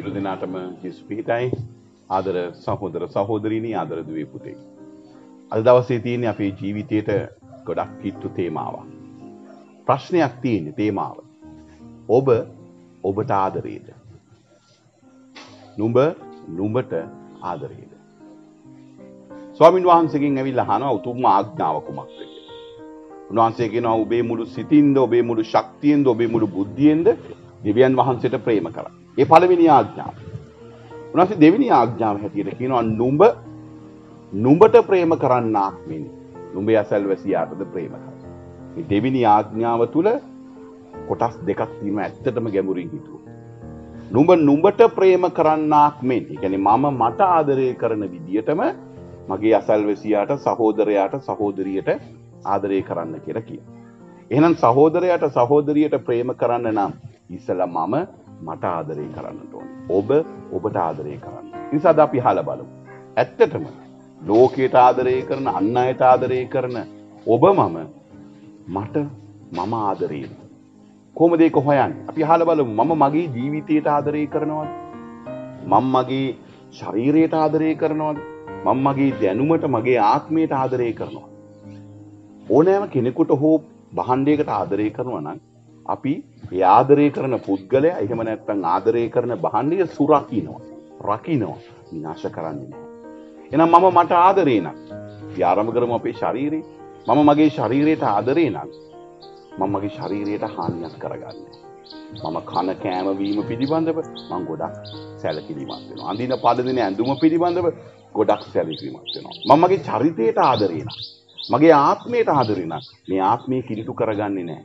සියලු දෙනාටම ජීස් පිහිටයි. ආදර සහෝදර සහෝදරියනි, ආදර දුවේ පුතේ. අද දවසේ තියෙන අපේ ජීවිතේට ගොඩක් කිට්ටු තේමාවක්. ප්‍රශ්නයක් තියෙන තේමාව. ඔබට ආදරේද? නුඹට ආදරේද? ස්වාමීන් වහන්සේගෙන් ඇවිල්ලා අහනවා උතුම්ම ආඥාව කුමක්ද කියලා. උන්වහන්සේ කියනවා ඔබේ මුළු සිතින්ද, ඔබේ මුළු ශක්තියෙන්ද, ඔබේ මුළු බුද්ධියෙන්ද දෙවියන් වහන්සේට ප්‍රේම කරන්න. ඒ පළවෙනි ආඥාව. උන්වහන්සේ දෙවෙනි ආඥාව හැටියට කියනවා නුඹට ප්‍රේම කරන්නාක් මෙනි. නුඹ යසල්වැසියාටද ප්‍රේම කරන්න. මේ දෙවෙනි ආඥාව තුල කොටස් දෙකක් තියෙනවා ඇත්තටම ගැඹුරින් හිතුවොත්. නුඹට ප්‍රේම කරන්නාක් මෙනි. ඒ කියන්නේ මම මට ආදරය කරන විදියටම මගේ අසල්වැසියාට, සහෝදරයාට, සහෝදරියට ආදරය කරන්න කියලා කියනවා. එහෙනම් සහෝදරයාට සහෝදරියට ප්‍රේම කරන්න නම් ඉස්සලා මම මට ආදරය කරන්නට ඕනේ. ඔබට ආදරය කරන්න. නිසා අපි අහලා බලමු. ඇත්තටම ලෝකයට ආදරය කරන, අන් අයට ආදරය කරන ඔබ මම ආදරේ. කොහොමද ඒක හොයන්නේ? අපි අහලා බලමු. මම මගේ ජීවිතයට ආදරය කරනවද? මම මගේ ශරීරයට ආදරය කරනවද? මම මගේ දැනුමට, මගේ ආත්මයට ආදරය කරනවා. ඕනෑම කෙනෙකුට හෝ බහණ්ඩයකට ආදරය කරනවා නම් අපි ඒ ආදරය කරන පුද්ගලයා, එහෙම නැත්නම් ආදරය කරන බහණ්ඩය සුරකින්නවා, රකින්නවා, විනාශ කරන්නේ නැහැ. එහෙනම් මම මට ආදරේ නම් අපි ආරම්භ කරමු අපේ ශරීරේ. මම මගේ ශරීරයට ආදරේ නම් මම මගේ ශරීරයට හානියක් කරගන්නේ නැහැ. මම කන කෑම වීම පිළිබඳව මම ගොඩක් සැලකිලිමත් වෙනවා. අඳින පාද දෙන ඇඳුම පිළිබඳව ගොඩක් සැලකිලිමත් වෙනවා. මම මගේ චරිතයට ආදරේ නම්, මගේ ආත්මයට ආදරේ නම් මේ ආත්මය කිලිටු කරගන්නේ නැහැ.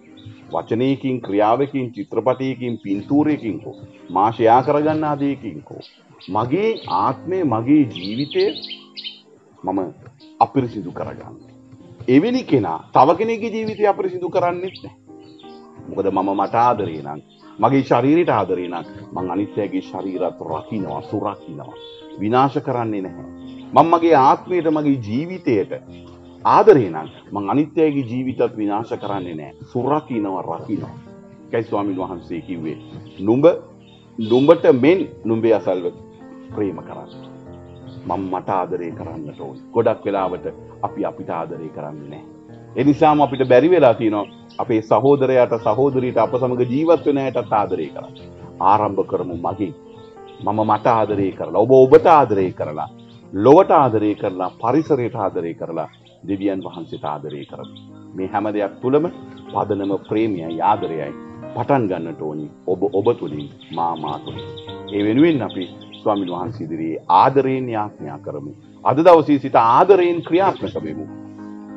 වචනයකින්, ක්‍රියාවකින්, චිත්‍රපටයකින්, පින්තූරයකින් හෝ මා ෂෙයා කරගන්න ආදීකින් හෝ මගේ ආත්මය, මගේ ජීවිතය මම අපිරිසිදු කරගන්නේ. එවැනි කෙනා තව කෙනෙකුගේ ජීවිතය අපිරිසිදු කරන්නේ නැහැ. මොකද මම මට ආදරේ නම්, මගේ ශරීරයට ආදරේ නම් මං අනිත්‍යයේ ශරීරات රකින්නවා, සුරකින්නවා, විනාශ කරන්නේ නැහැ. මම මගේ ආත්මයට, මගේ ජීවිතයට ආදරේ නම් මං අනිත්‍යයේ ජීවිතත් විනාශ කරන්නේ නැහැ, සුරකින්නවා, රකින්නවා. ඒකයි ස්වාමීන් වහන්සේ කිව්වේ නුඹට මෙන් නුඹේ අසල්ව ප්‍රේම කරන්න. මම මට ආදරේ කරන්නට ඕනේ. ගොඩක් වෙලාවට අපි අපිට ආදරේ කරන්නේ නැහැ. ඒ නිසාම අපිට බැරි වෙලා තියෙනවා අපේ සහෝදරයාට, සහෝදරියට, අප සමග ජීවත් වෙන අයටත් ආදරය කරන්න. ආරම්භ කරමු මගේ. මම මට ආදරය කරලා, ඔබ ඔබට ආදරය කරලා, ලොවට ආදරය කරලා, පරිසරයට ආදරය කරලා, දෙවියන් වහන්සේට ආදරය කරමු. මේ හැම දෙයක් තුළම පදනම ප්‍රේමයයි, ආදරයයි පටන් ගන්නට ඕනි. ඔබ තුලින්, මා තුලින්. ඒ වෙනුවෙන් අපි ස්වාමීන් වහන්සේ ඉදිරියේ ආදරයෙන් යාඥා කරමු. අද දවසේ සිට ආදරයෙන් ක්‍රියාත්මක වෙමු.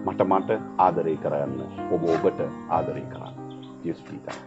මට ආදරය කරන්න, ඔබ ඔබට ආදරය කරන්න. ජීස් පිටයි.